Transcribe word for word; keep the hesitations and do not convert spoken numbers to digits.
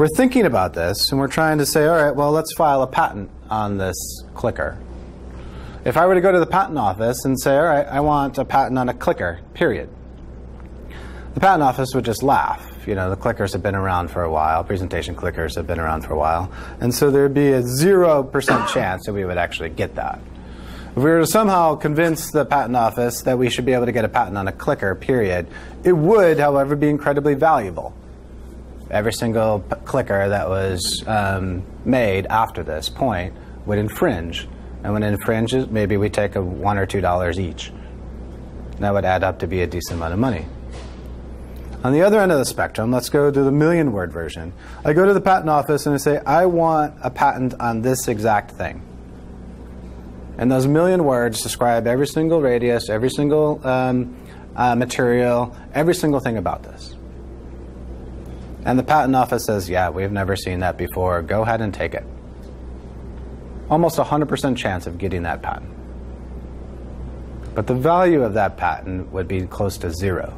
We're thinking about this, and we're trying to say, all right, well, let's file a patent on this clicker. If I were to go to the patent office and say, all right, I want a patent on a clicker, period, the patent office would just laugh. You know, the clickers have been around for a while, presentation clickers have been around for a while, and so there'd be a zero percent chance that we would actually get that. If we were to somehow convince the patent office that we should be able to get a patent on a clicker, period, it would, however, be incredibly valuable. Every single clicker that was um, made after this point would infringe. And when it infringes, maybe we take a one or two dollars each. That would add up to be a decent amount of money. On the other end of the spectrum, let's go to the million word version. I go to the patent office and I say, I want a patent on this exact thing. And those million words describe every single radius, every single um, uh, material, every single thing about this. And the patent office says, yeah, we've never seen that before. Go ahead and take it. Almost a one hundred percent chance of getting that patent. But the value of that patent would be close to zero.